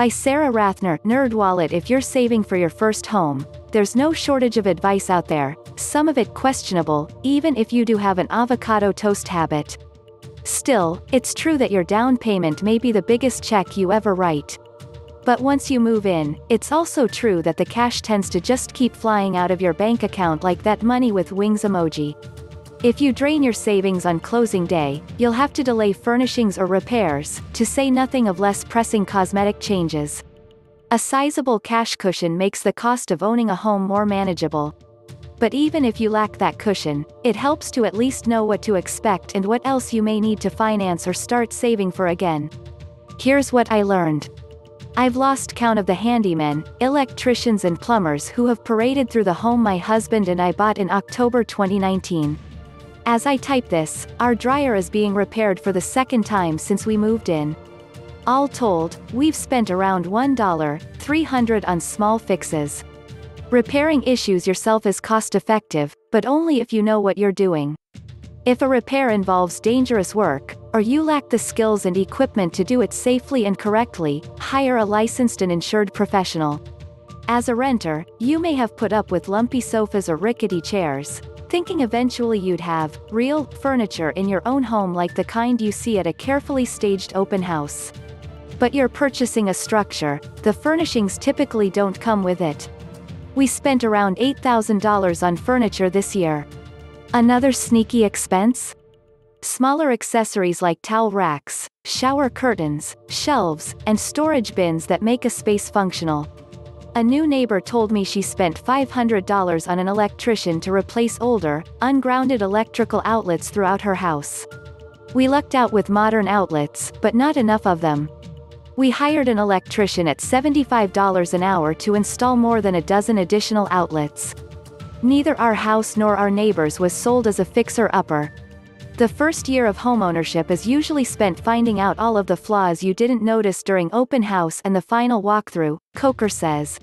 By Sara Rathner, NerdWallet. If you're saving for your first home, there's no shortage of advice out there, some of it questionable, even if you do have an avocado toast habit. Still, it's true that your down payment may be the biggest check you ever write. But once you move in, it's also true that the cash tends to just keep flying out of your bank account like that money with wings emoji. If you drain your savings on closing day, you'll have to delay furnishings or repairs, to say nothing of less pressing cosmetic changes. A sizable cash cushion makes the cost of owning a home more manageable. But even if you lack that cushion, it helps to at least know what to expect and what else you may need to finance or start saving for again. Here's what I learned. I've lost count of the handymen, electricians and plumbers who have paraded through the home my husband and I bought in October 2019. As I type this, our dryer is being repaired for the second time since we moved in. All told, we've spent around $1,300 on small fixes. Repairing issues yourself is cost-effective, but only if you know what you're doing. If a repair involves dangerous work, or you lack the skills and equipment to do it safely and correctly, hire a licensed and insured professional. As a renter, you may have put up with lumpy sofas or rickety chairs, thinking eventually you'd have real furniture in your own home like the kind you see at a carefully staged open house. But you're purchasing a structure, the furnishings typically don't come with it. We spent around $8,000 on furniture this year. Another sneaky expense? Smaller accessories like towel racks, shower curtains, shelves, and storage bins that make a space functional. A new neighbor told me she spent $500 on an electrician to replace older, ungrounded electrical outlets throughout her house. We lucked out with modern outlets, but not enough of them. We hired an electrician at $75 an hour to install more than a dozen additional outlets. Neither our house nor our neighbors was sold as a fixer-upper. The first year of homeownership is usually spent finding out all of the flaws you didn't notice during open house and the final walkthrough, Coker says.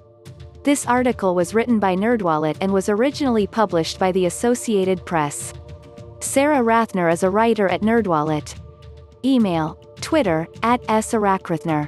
This article was written by NerdWallet and was originally published by the Associated Press. Sara Rathner is a writer at NerdWallet. Email: Twitter @SaraRathner.